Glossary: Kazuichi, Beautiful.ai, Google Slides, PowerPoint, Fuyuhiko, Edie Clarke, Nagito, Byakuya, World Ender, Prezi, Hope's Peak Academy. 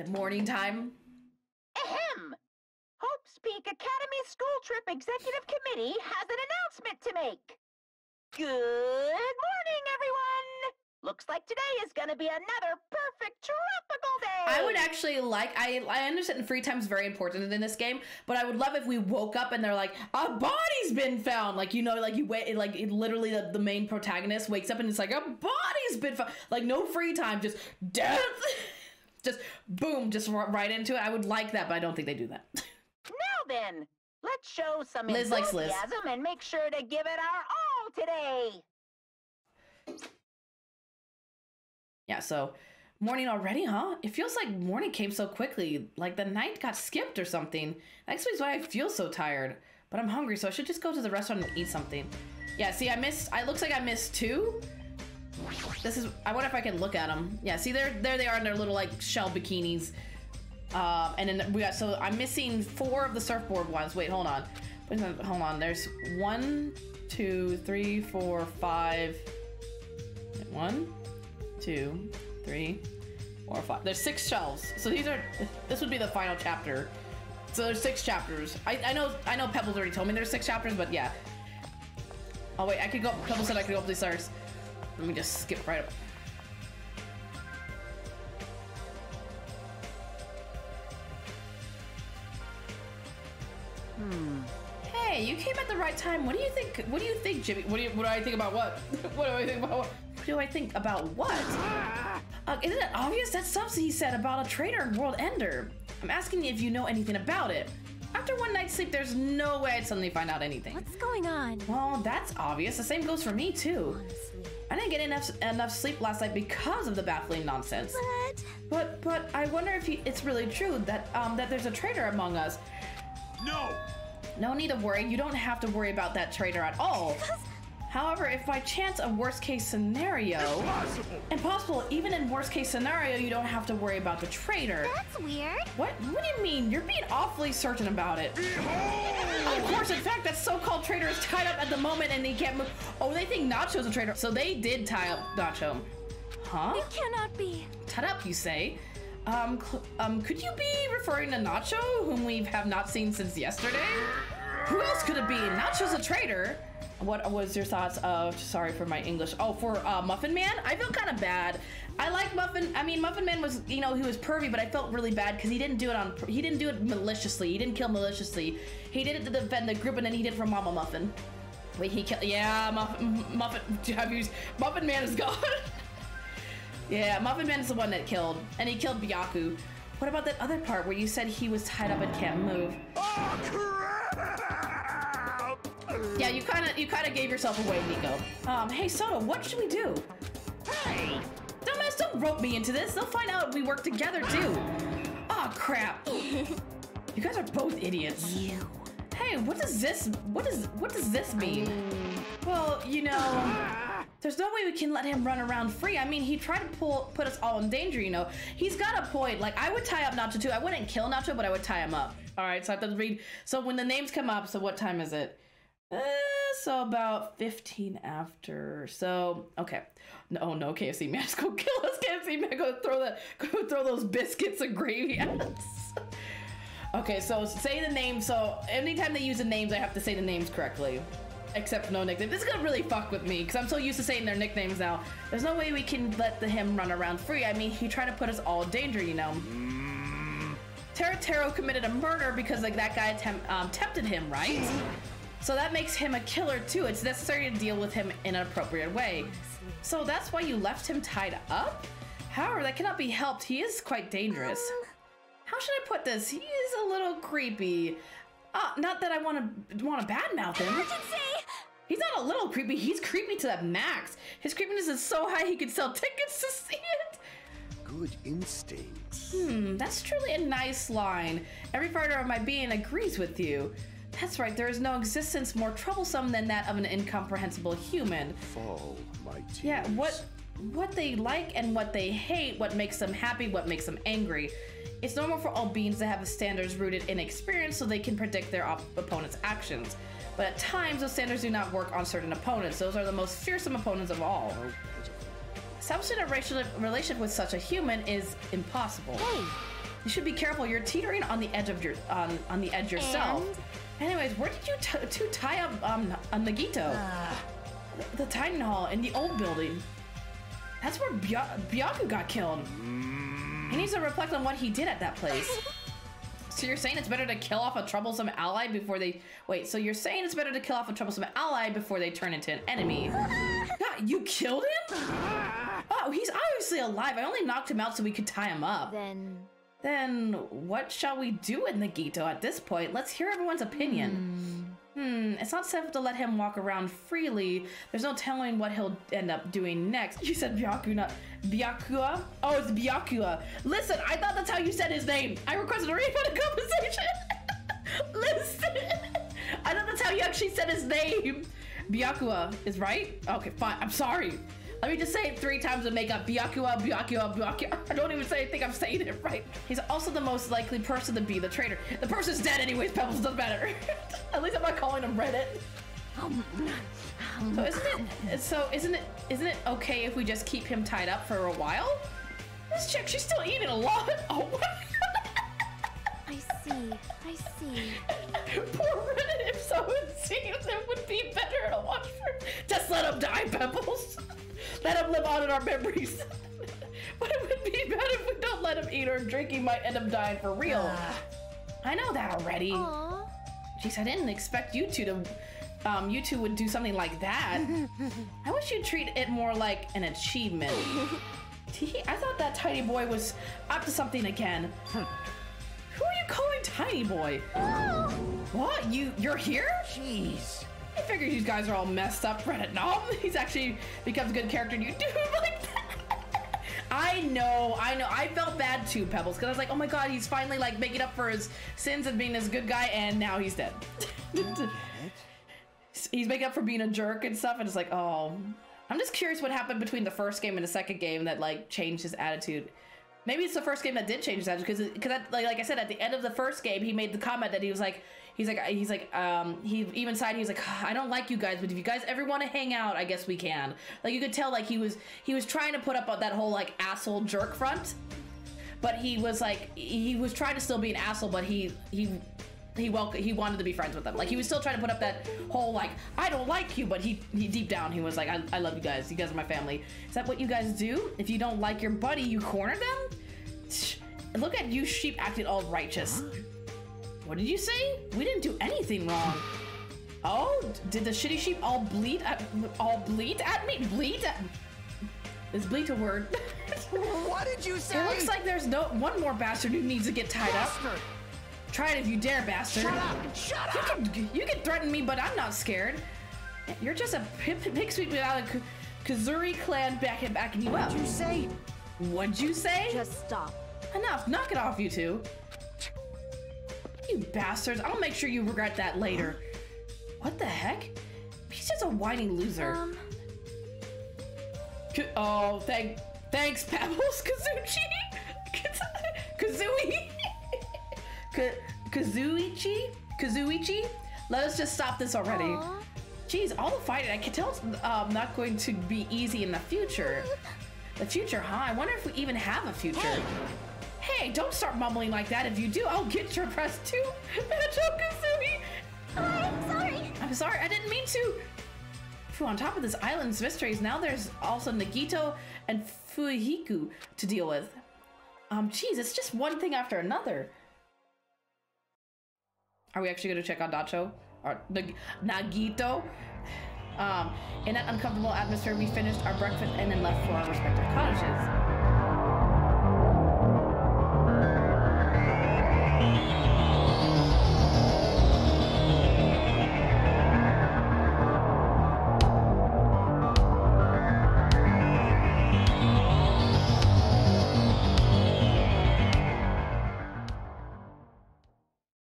Is it morning time? Ahem! Hope's Peak Academy School Trip Executive Committee has an announcement to make. Good morning, everyone! Looks like today is going to be another perfect tropical day. I would actually like, I understand free time's very important in this game, but I would love if we woke up and they're like, a body's been found. Like, you know, like you wait, like it literally the main protagonist wakes up and it's like, a body's been found. Like no free time, just death. Just boom, just right into it. I would like that, but I don't think they do that. Now then, let's show some Liz enthusiasm and make sure to give it our all today. Yeah, so morning already, huh? It feels like morning came so quickly, like the night got skipped or something. That explains why I feel so tired, but I'm hungry, so I should just go to the restaurant and eat something. Yeah, see, it looks like I missed two. This is, I wonder if I can look at them. Yeah, see, there they are in their little, like, shell bikinis. And then we got, so I'm missing four of the surfboard ones. Wait, hold on. There's 1, 2, 3, 4, 5. 1, 2, 3, 4, 5. There's 6 shelves. So these are, this would be the final chapter. So there's 6 chapters. I know Pebbles already told me there's 6 chapters, but yeah. Oh wait, I could go, Pebbles said I could go up these stairs. Let me just skip right up. Hey, you came at the right time. What do you think? What do you think, Jimmy? What do I think about what? What do I think about what? What do I think about what? Isn't it obvious? That's something he said about a traitor in World Ender. I'm asking you if you know anything about it. After one night's sleep, there's no way I'd suddenly find out anything. What's going on? Well, that's obvious. The same goes for me, too. Honestly. I didn't get enough sleep last night because of the baffling nonsense. But I wonder if it's really true that that there's a traitor among us. No. No need to worry. You don't have to worry about that traitor at all. However, if by chance a worst-case scenario, impossible. Even in worst-case scenario, you don't have to worry about the traitor. That's weird. What do you mean? You're being awfully certain about it. Of course, in fact, that so-called traitor is tied up at the moment and they can't move. Oh, they think Nacho's a traitor. So they did tie up Nacho. Huh? It cannot be. Tied up, you say? Could you be referring to Nacho, whom we have not seen since yesterday? Who else could it be? Nacho's a traitor. What was your thoughts of, sorry for my English, for Muffin Man? I feel kind of bad. I like Muffin, Muffin Man was, you know, he was pervy, but I felt really bad because he didn't do it maliciously. He didn't kill maliciously. He did it to defend the group, and then he did it for Mama Muffin. Wait, he killed, yeah, Muffin Man is gone. Yeah, Muffin Man is the one that killed, and he killed Byaku. What about that other part where you said he was tied up and can't move? Oh, crap! Yeah, you kind of gave yourself away, Nico. Hey, Soda, what should we do? Hey! Dumbass, don't rope me into this. They'll find out if we work together, too. Aw, crap. You guys are both idiots. You. Hey, what does this mean? Well, you know, there's no way we can let him run around free. I mean, he tried to put us all in danger, you know. He's got a point. Like, I would tie up Nacho, too. I wouldn't kill Nacho, but I would tie him up. All right, so I have to read. So when the names come up, so what time is it? So about 15 after. So okay, no, KFC man, just go kill us, KFC man. Go throw those biscuits and gravy at us. Okay, so say the name. So anytime they use the names, I have to say the names correctly, except for no nickname. This is gonna really fuck with me because I'm so used to saying their nicknames now. There's no way we can let him run around free. I mean, he tried to put us all in danger, you know. Taro committed a murder because like that guy tempted him, right? So that makes him a killer too. It's necessary to deal with him in an appropriate way. So that's why you left him tied up? However, that cannot be helped. He is quite dangerous. How should I put this? He is a little creepy. Not that I want to badmouth him. He's not a little creepy. He's creepy to the max. His creepiness is so high he could sell tickets to see it. Good instincts. That's truly a nice line. Every fiber of my being agrees with you. That's right, there is no existence more troublesome than that of an incomprehensible human. Fall, my tears. Yeah, what they like and what they hate, what makes them happy, what makes them angry. It's normal for all beings to have standards rooted in experience so they can predict their opponent's actions. But at times, those standards do not work on certain opponents. Those are the most fearsome opponents of all. Establishing a racial relationship with such a human is impossible. Hey. You should be careful. You're teetering on the edge of your on the edge yourself. And? Anyways, where did you two tie up Nagito? The Titan Hall in the old building. That's where Byaku got killed. He needs to reflect on what he did at that place. So you're saying it's better to kill off a troublesome ally before they... Wait, so you're saying it's better to kill off a troublesome ally before they turn into an enemy. God, you killed him? Oh, he's obviously alive. I only knocked him out so we could tie him up. Then what shall we do with Nagito at this point? Let's hear everyone's opinion. It's not safe to let him walk around freely. There's no telling what he'll end up doing next. You said Byaku, not Byakuya? Oh, it's Byakuya. Listen, I thought that's how you said his name. I requested a refund of compensation. Listen, I thought that's how you actually said his name. Byakuya is right? Okay, fine. I'm sorry. Let me just say it 3 times and make up Byakuya, Byakuya, Byakuya. I don't even think I'm saying it right. He's also the most likely person to be the traitor. The person's dead anyways, Pebbles, doesn't matter. At least I'm not calling him Reddit. So isn't it okay if we just keep him tied up for a while? This chick, she's still eating a lot. Oh my God. I see. Poor Reddit, if so it seems, it would be better to watch for. Just let him die, Pebbles. Let him live on in our memories. But it would be bad if we don't let him eat or drink. He might end up dying for real. I know that already. Aww. Jeez, I didn't expect you two to, would do something like that. I wish you'd treat it more like an achievement. I thought that tiny boy was up to something again. Who are you calling tiny boy? What? You're here? Jeez. I figured you guys are all messed up, Reddit. No, he's actually becomes a good character and you do him like that. I know. I felt bad too, Pebbles, because I was like, oh my God, he's finally like making up for his sins and being this good guy, and now he's dead. He's making up for being a jerk and stuff, and it's like, oh. I'm just curious what happened between the first game and the second game that like changed his attitude. Maybe it's the first game that did change his attitude, because like I said, at the end of the first game, he made the comment that he was like, he even sighed. He was like, I don't like you guys, but if you guys ever want to hang out, I guess we can. Like, you could tell, like, he was trying to put up that whole, like, asshole jerk front, but he was, like, he was trying to still be an asshole, but he wanted to be friends with them. Like, he was still trying to put up that whole, like, I don't like you, but he deep down, he was like, I love you guys. You guys are my family. Is that what you guys do? If you don't like your buddy, you corner them? Look at you sheep acting all righteous. What did you say? We didn't do anything wrong. Oh, did the shitty sheep all bleat at me? Bleat? Is bleat a word? What did you say? It looks like there's one more bastard who needs to get tied up. Try it if you dare, bastard. Shut up! You can threaten me, but I'm not scared. You're just a pig sweep without a Kazuri clan backing you up. What'd you say? Just stop. Enough. Knock it off, you two. You bastards. I'll make sure you regret that later. What the heck? He's just a whining loser. Oh, thanks, Pebbles. Kazuichi? Let us just stop this already. Jeez, all the fighting. I can tell it's not going to be easy in the future. The future, huh? I wonder if we even have a future. Hey, don't start mumbling like that. If you do, I'll get your press too. Kazumi. I'm sorry. I didn't mean to. On top of this island's mysteries, now there's also Nagito and Fuyuhiko to deal with. Jeez, it's just one thing after another. Are we actually going to check on Dacho? Or Nagito? In that uncomfortable atmosphere, we finished our breakfast and then left for our respective cottages.